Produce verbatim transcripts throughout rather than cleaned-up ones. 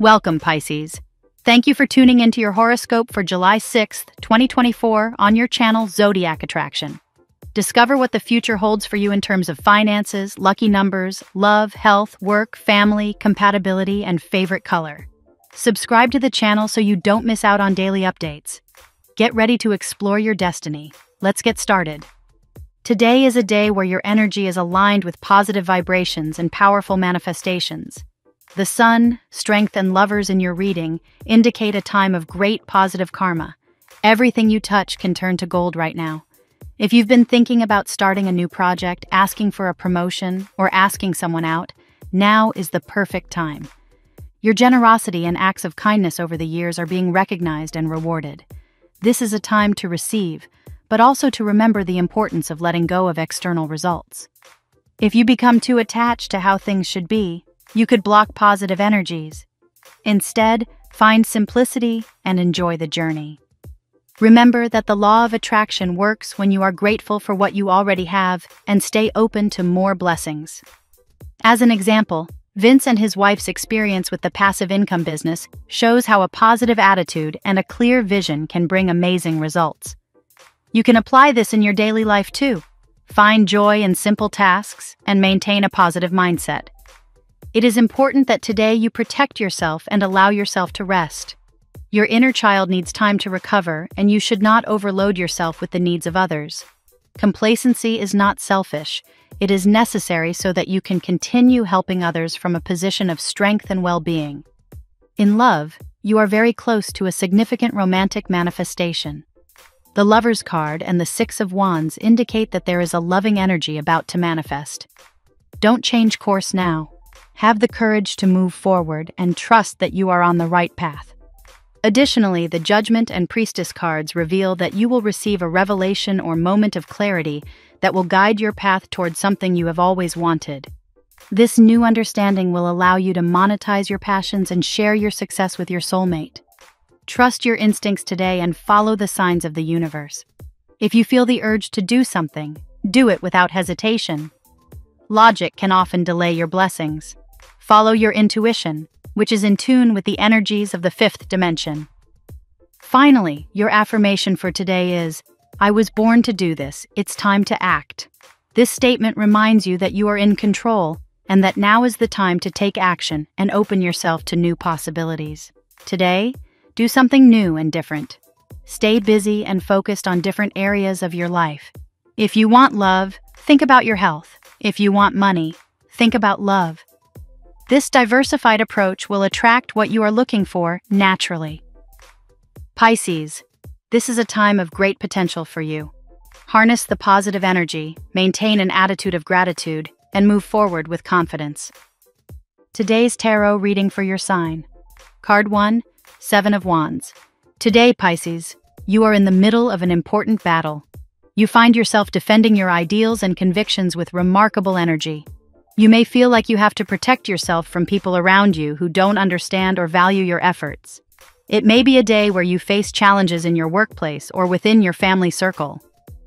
Welcome, Pisces. Thank you for tuning into your horoscope for July sixth, twenty twenty-four on your channel Zodiac Attraction. Discover what the future holds for you in terms of finances, lucky numbers, love, health, work, family, compatibility, and favorite color. Subscribe to the channel so you don't miss out on daily updates. Get ready to explore your destiny. Let's get started. Today is a day where your energy is aligned with positive vibrations and powerful manifestations. The sun, strength, and lovers in your reading indicate a time of great positive karma. Everything you touch can turn to gold right now. If you've been thinking about starting a new project, asking for a promotion, or asking someone out, now is the perfect time. Your generosity and acts of kindness over the years are being recognized and rewarded. This is a time to receive, but also to remember the importance of letting go of external results. If you become too attached to how things should be, you could block positive energies. Instead, find simplicity and enjoy the journey. Remember that the law of attraction works when you are grateful for what you already have and stay open to more blessings. As an example, Vince and his wife's experience with the passive income business shows how a positive attitude and a clear vision can bring amazing results. You can apply this in your daily life too. Find joy in simple tasks and maintain a positive mindset. It is important that today you protect yourself and allow yourself to rest. Your inner child needs time to recover, and you should not overload yourself with the needs of others. Complacency is not selfish. It is necessary so that you can continue helping others from a position of strength and well-being. In love, you are very close to a significant romantic manifestation. The Lover's card and the Six of Wands indicate that there is a loving energy about to manifest. Don't change course now. Have the courage to move forward and trust that you are on the right path. Additionally, the Judgment and Priestess cards reveal that you will receive a revelation or moment of clarity that will guide your path toward something you have always wanted. This new understanding will allow you to monetize your passions and share your success with your soulmate. Trust your instincts today and follow the signs of the universe. If you feel the urge to do something, do it without hesitation. Logic can often delay your blessings. Follow your intuition, which is in tune with the energies of the fifth dimension. Finally, your affirmation for today is, "I was born to do this, it's time to act." This statement reminds you that you are in control and that now is the time to take action and open yourself to new possibilities. Today, do something new and different. Stay busy and focused on different areas of your life. If you want love, think about your health. If you want money, think about love. This diversified approach will attract what you are looking for naturally. Pisces, this is a time of great potential for you. Harness the positive energy, maintain an attitude of gratitude, and move forward with confidence. Today's tarot reading for your sign. Card one, Seven of Wands. Today, Pisces, you are in the middle of an important battle. You find yourself defending your ideals and convictions with remarkable energy. You may feel like you have to protect yourself from people around you who don't understand or value your efforts. It may be a day where you face challenges in your workplace or within your family circle.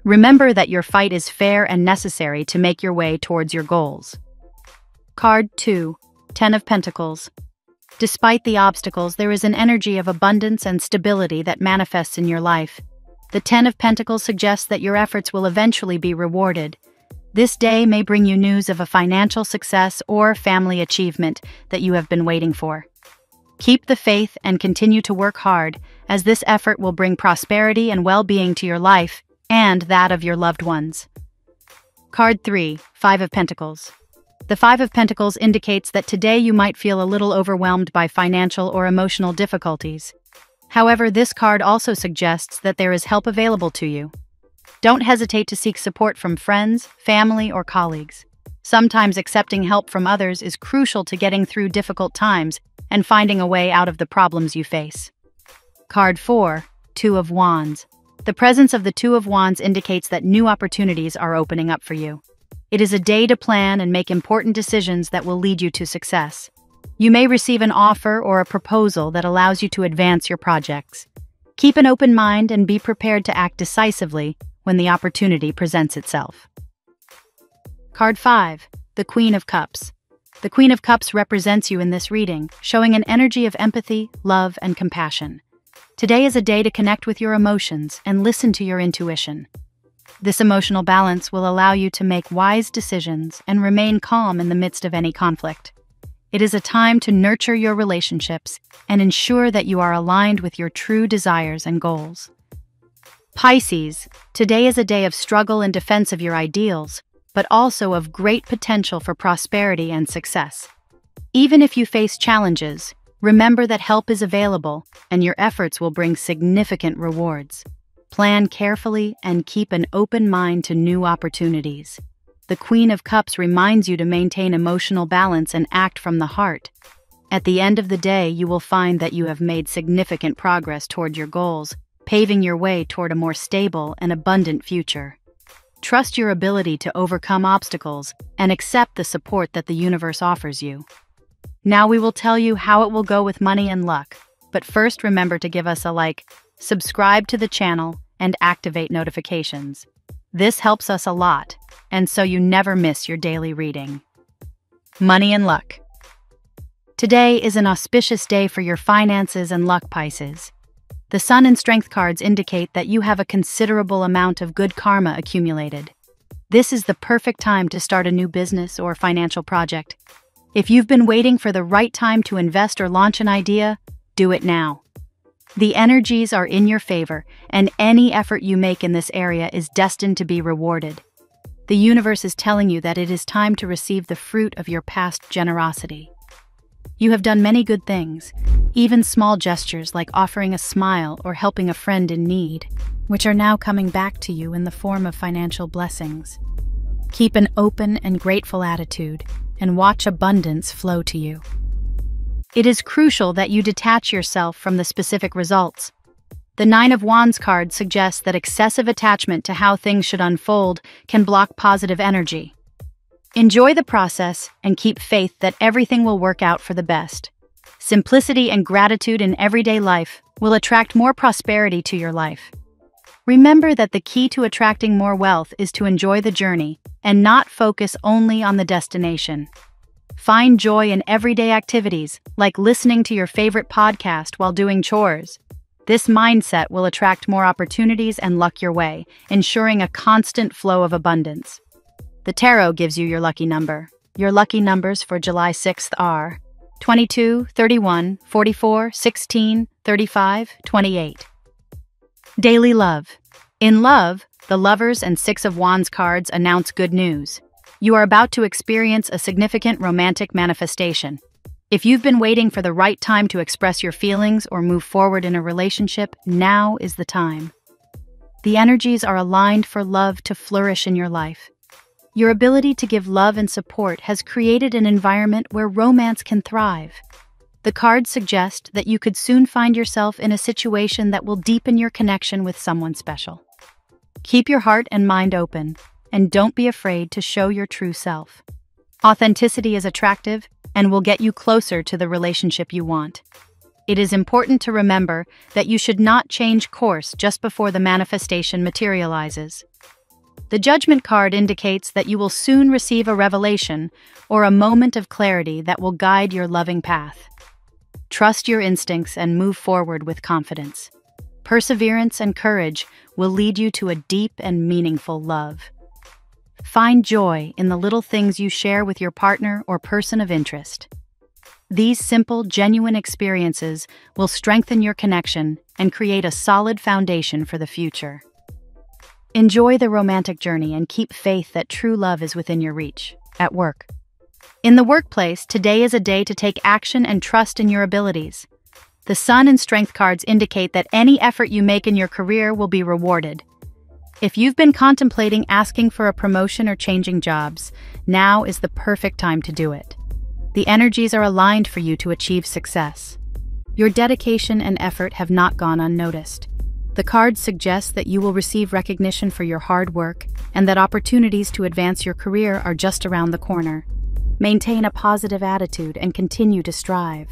Remember that your fight is fair and necessary to make your way towards your goals. Card two, Ten of Pentacles. Despite the obstacles, there is an energy of abundance and stability that manifests in your life. The Ten of Pentacles suggests that your efforts will eventually be rewarded. This day may bring you news of a financial success or family achievement that you have been waiting for. Keep the faith and continue to work hard, as this effort will bring prosperity and well-being to your life and that of your loved ones. Card three, Five of Pentacles. The Five of Pentacles indicates that today you might feel a little overwhelmed by financial or emotional difficulties. However, this card also suggests that there is help available to you. Don't hesitate to seek support from friends, family, or colleagues. Sometimes accepting help from others is crucial to getting through difficult times and finding a way out of the problems you face. Card four, Two of Wands. The presence of the Two of Wands indicates that new opportunities are opening up for you. It is a day to plan and make important decisions that will lead you to success. You may receive an offer or a proposal that allows you to advance your projects. Keep an open mind and be prepared to act decisively when the opportunity presents itself. Card five, the Queen of Cups. The Queen of Cups represents you in this reading, showing an energy of empathy, love, and compassion. Today is a day to connect with your emotions and listen to your intuition. This emotional balance will allow you to make wise decisions and remain calm in the midst of any conflict. It is a time to nurture your relationships and ensure that you are aligned with your true desires and goals. Pisces, today is a day of struggle and defense of your ideals, but also of great potential for prosperity and success. Even if you face challenges, remember that help is available and your efforts will bring significant rewards. Plan carefully and keep an open mind to new opportunities. The Queen of Cups reminds you to maintain emotional balance and act from the heart. At the end of the day, you will find that you have made significant progress toward your goals, paving your way toward a more stable and abundant future. Trust your ability to overcome obstacles and accept the support that the universe offers you. Now we will tell you how it will go with money and luck, but first remember to give us a like, subscribe to the channel, and activate notifications. This helps us a lot, and so you never miss your daily reading. Money and luck. Today is an auspicious day for your finances and luck, Pisces. The Sun and Strength cards indicate that you have a considerable amount of good karma accumulated. This is the perfect time to start a new business or financial project. If you've been waiting for the right time to invest or launch an idea, do it now. The energies are in your favor, and any effort you make in this area is destined to be rewarded. The universe is telling you that it is time to receive the fruit of your past generosity. You have done many good things, even small gestures like offering a smile or helping a friend in need, which are now coming back to you in the form of financial blessings. Keep an open and grateful attitude, and watch abundance flow to you. It is crucial that you detach yourself from the specific results. The Nine of Wands card suggests that excessive attachment to how things should unfold can block positive energy. Enjoy the process and keep faith that everything will work out for the best. Simplicity and gratitude in everyday life will attract more prosperity to your life. Remember that the key to attracting more wealth is to enjoy the journey and not focus only on the destination. Find joy in everyday activities, like listening to your favorite podcast while doing chores. This mindset will attract more opportunities and luck your way, ensuring a constant flow of abundance. The tarot gives you your lucky number. Your lucky numbers for July sixth are twenty-two, thirty-one, forty-four, sixteen, thirty-five, twenty-eight. Daily love. In love, the Lovers and Six of Wands cards announce good news. You are about to experience a significant romantic manifestation. If you've been waiting for the right time to express your feelings or move forward in a relationship, now is the time. The energies are aligned for love to flourish in your life. Your ability to give love and support has created an environment where romance can thrive. The cards suggest that you could soon find yourself in a situation that will deepen your connection with someone special. Keep your heart and mind open, and don't be afraid to show your true self. Authenticity is attractive and will get you closer to the relationship you want. It is important to remember that you should not change course just before the manifestation materializes. The Judgment card indicates that you will soon receive a revelation or a moment of clarity that will guide your loving path. Trust your instincts and move forward with confidence. Perseverance and courage will lead you to a deep and meaningful love. Find joy in the little things you share with your partner or person of interest. These simple, genuine experiences will strengthen your connection and create a solid foundation for the future. Enjoy the romantic journey and keep faith that true love is within your reach. At work. In the workplace, today is a day to take action and trust in your abilities. The Sun and Strength cards indicate that any effort you make in your career will be rewarded. If you've been contemplating asking for a promotion or changing jobs, now is the perfect time to do it. The energies are aligned for you to achieve success. Your dedication and effort have not gone unnoticed. The cards suggest that you will receive recognition for your hard work and that opportunities to advance your career are just around the corner. Maintain a positive attitude and continue to strive.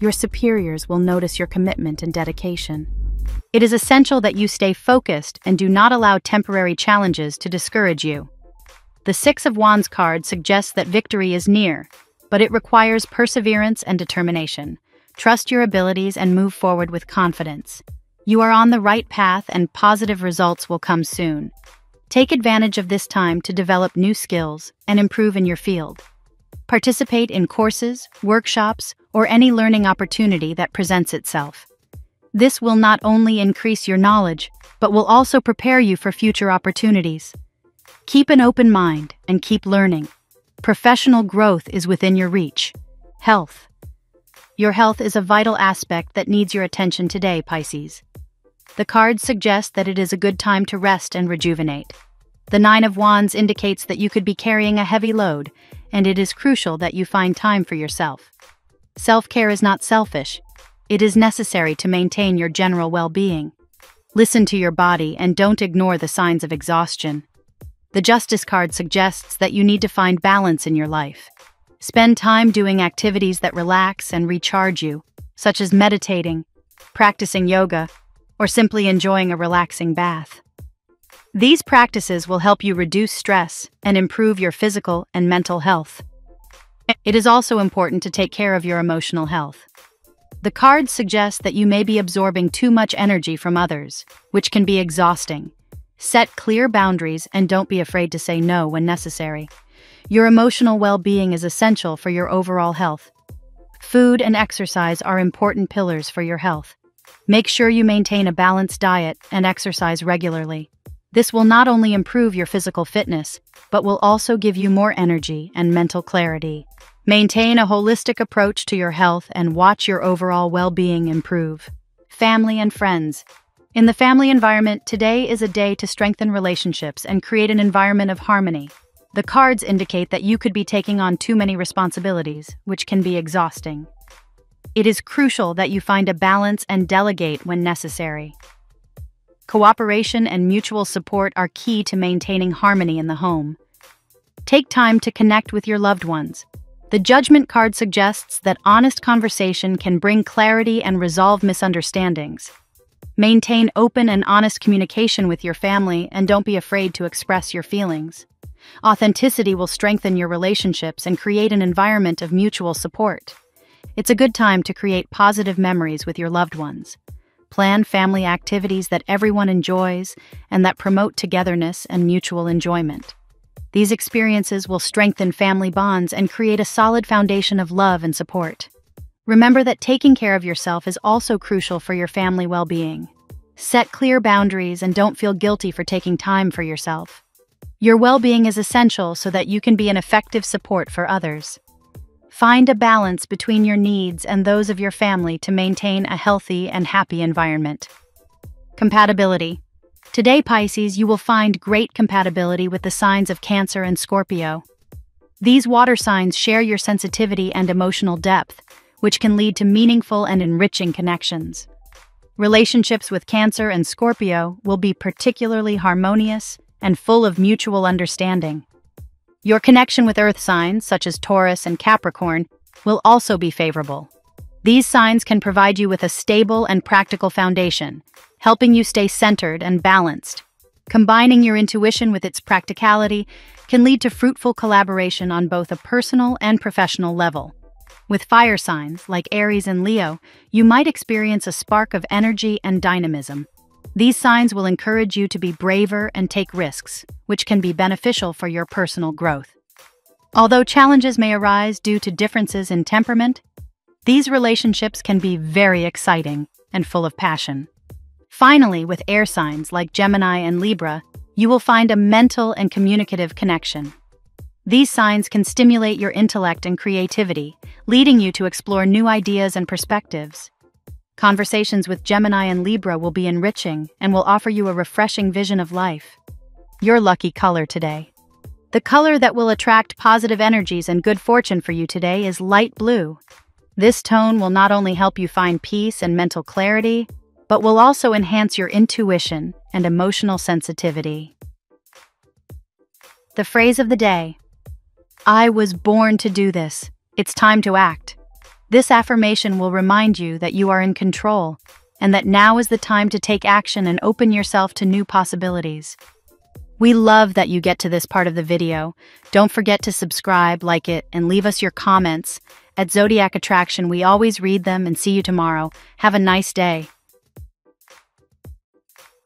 Your superiors will notice your commitment and dedication. It is essential that you stay focused and do not allow temporary challenges to discourage you. The Six of Wands card suggests that victory is near, but it requires perseverance and determination. Trust your abilities and move forward with confidence. You are on the right path and positive results will come soon. Take advantage of this time to develop new skills and improve in your field. Participate in courses, workshops, or any learning opportunity that presents itself. This will not only increase your knowledge, but will also prepare you for future opportunities. Keep an open mind and keep learning. Professional growth is within your reach. Health. Your health is a vital aspect that needs your attention today, Pisces. The cards suggest that it is a good time to rest and rejuvenate. The Nine of Wands indicates that you could be carrying a heavy load, and it is crucial that you find time for yourself. Self-care is not selfish. It is necessary to maintain your general well-being. Listen to your body and don't ignore the signs of exhaustion. The Justice card suggests that you need to find balance in your life. Spend time doing activities that relax and recharge you, such as meditating, practicing yoga, or simply enjoying a relaxing bath. These practices will help you reduce stress and improve your physical and mental health. It is also important to take care of your emotional health. The cards suggest that you may be absorbing too much energy from others, which can be exhausting. Set clear boundaries and don't be afraid to say no when necessary. Your emotional well-being is essential for your overall health. Food and exercise are important pillars for your health. Make sure you maintain a balanced diet and exercise regularly. This will not only improve your physical fitness, but will also give you more energy and mental clarity. Maintain a holistic approach to your health and watch your overall well-being improve. Family and friends. In the family environment, today is a day to strengthen relationships and create an environment of harmony. The cards indicate that you could be taking on too many responsibilities, which can be exhausting. It is crucial that you find a balance and delegate when necessary. Cooperation and mutual support are key to maintaining harmony in the home. Take time to connect with your loved ones. The Judgment card suggests that honest conversation can bring clarity and resolve misunderstandings. Maintain open and honest communication with your family and don't be afraid to express your feelings. Authenticity will strengthen your relationships and create an environment of mutual support. It's a good time to create positive memories with your loved ones. Plan family activities that everyone enjoys and that promote togetherness and mutual enjoyment. These experiences will strengthen family bonds and create a solid foundation of love and support. Remember that taking care of yourself is also crucial for your family well-being. Set clear boundaries and don't feel guilty for taking time for yourself. Your well-being is essential so that you can be an effective support for others. Find a balance between your needs and those of your family to maintain a healthy and happy environment. Compatibility. Today, Pisces, you will find great compatibility with the signs of Cancer and Scorpio. These water signs share your sensitivity and emotional depth, which can lead to meaningful and enriching connections. Relationships with Cancer and Scorpio will be particularly harmonious and full of mutual understanding. Your connection with Earth signs, such as Taurus and Capricorn, will also be favorable. These signs can provide you with a stable and practical foundation, helping you stay centered and balanced. Combining your intuition with its practicality can lead to fruitful collaboration on both a personal and professional level. With fire signs, like Aries and Leo, you might experience a spark of energy and dynamism. These signs will encourage you to be braver and take risks, which can be beneficial for your personal growth. Although challenges may arise due to differences in temperament, these relationships can be very exciting and full of passion. Finally, with air signs like Gemini and Libra, you will find a mental and communicative connection. These signs can stimulate your intellect and creativity, leading you to explore new ideas and perspectives. Conversations with Gemini and Libra will be enriching and will offer you a refreshing vision of life. Your lucky color today. The color that will attract positive energies and good fortune for you today is light blue. This tone will not only help you find peace and mental clarity, but will also enhance your intuition and emotional sensitivity. The phrase of the day. I was born to do this. It's time to act. This affirmation will remind you that you are in control and that now is the time to take action and open yourself to new possibilities. We love that you get to this part of the video. Don't forget to subscribe, like it, and leave us your comments. At Zodiac Attraction, we always read them and see you tomorrow. Have a nice day.